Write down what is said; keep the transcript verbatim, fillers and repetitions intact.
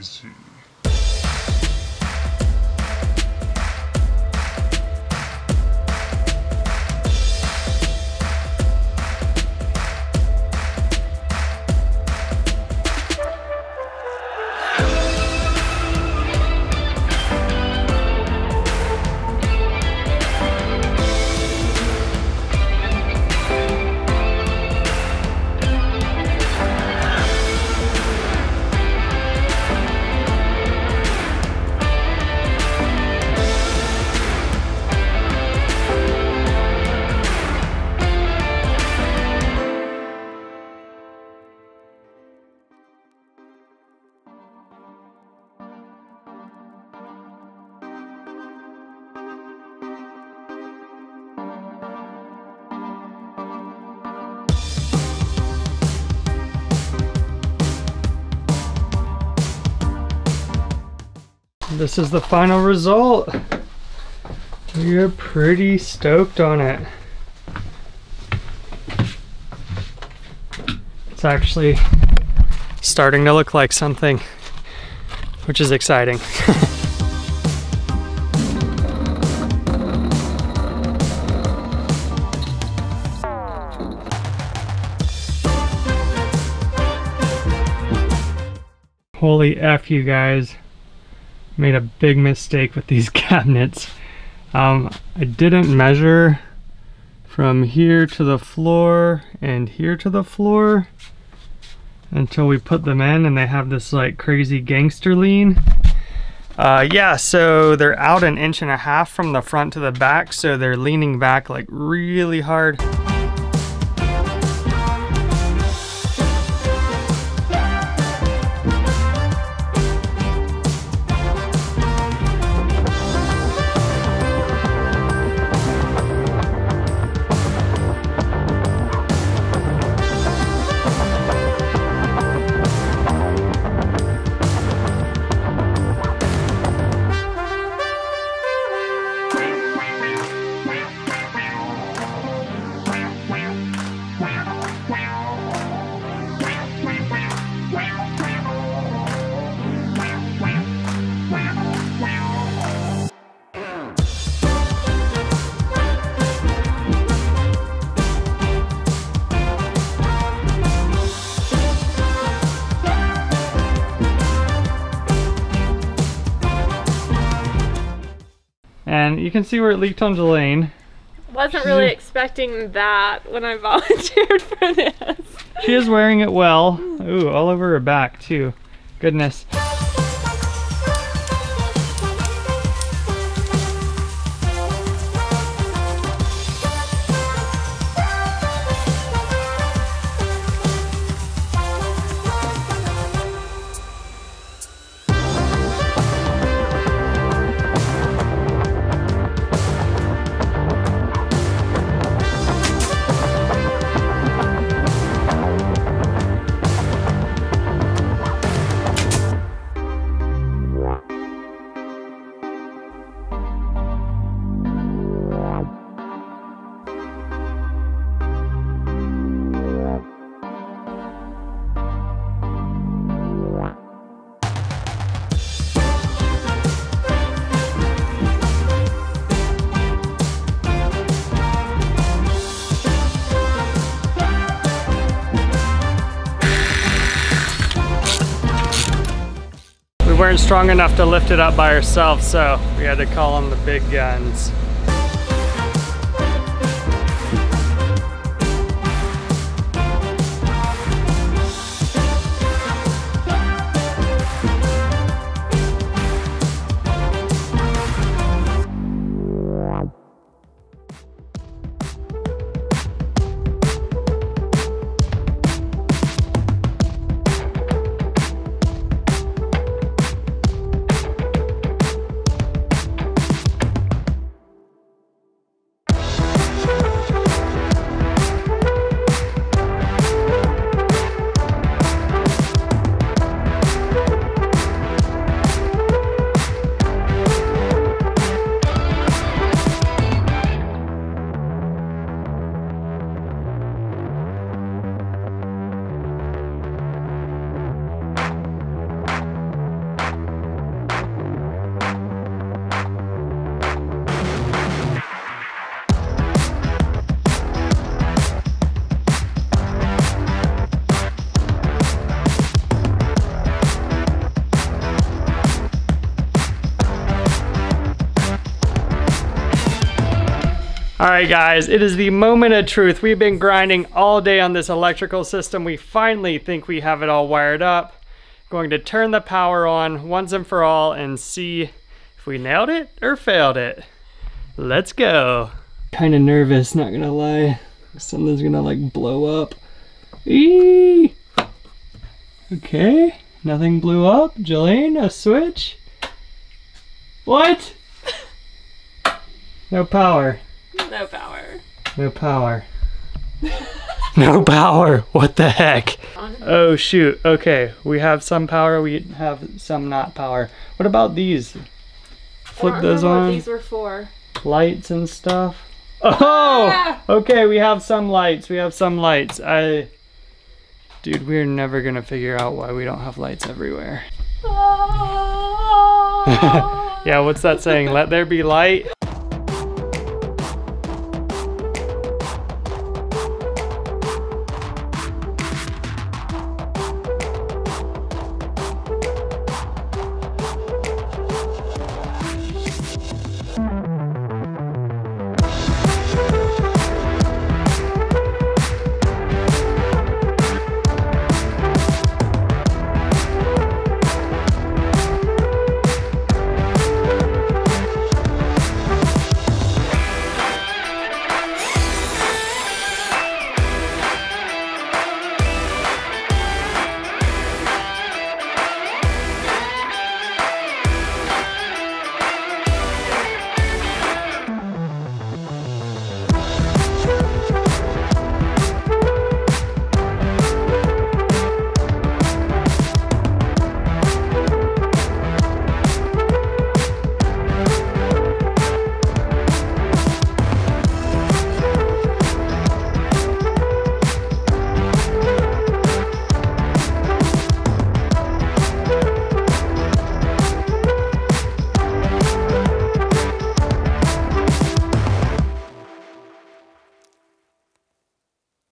easy. This is the final result. We are pretty stoked on it. It's actually starting to look like something, which is exciting. Holy F, you guys. Made a big mistake with these cabinets. Um, I didn't measure from here to the floor and here to the floor until we put them in, and they have this like crazy gangster lean. Uh, yeah, so they're out an inch and a half from the front to the back, so they're leaning back like really hard. And you can see where it leaked onto the lane. Wasn't really expecting that when I volunteered for this. She is wearing it well. Ooh, all over her back too. Goodness. We weren't strong enough to lift it up by ourselves, so we had to call on the big guns. All right, guys, it is the moment of truth. We've been grinding all day on this electrical system. We finally think we have it all wired up. Going to turn the power on once and for all and see if we nailed it or failed it. Let's go. Kind of nervous, not gonna lie. Something's gonna like blow up. Eee! Okay, nothing blew up. Jolene, a switch. What? No power. No power. No power. No power. What the heck? Oh shoot. Okay, we have some power. We have some not power. What about these? Flip those on. What these were for. Lights and stuff. Oh. Okay, we have some lights. We have some lights. I. Dude, we're never gonna figure out why we don't have lights everywhere. Yeah, what's that saying? Let there be light.